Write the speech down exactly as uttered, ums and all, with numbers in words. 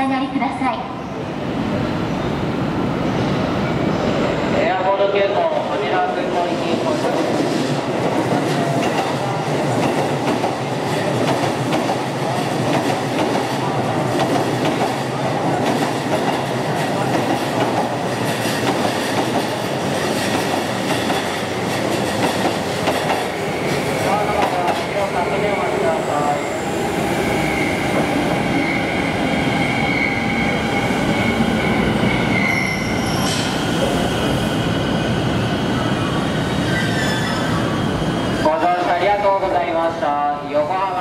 下がりください。エアボード警報、マニラ空港行き発着。ありがとうございました。横浜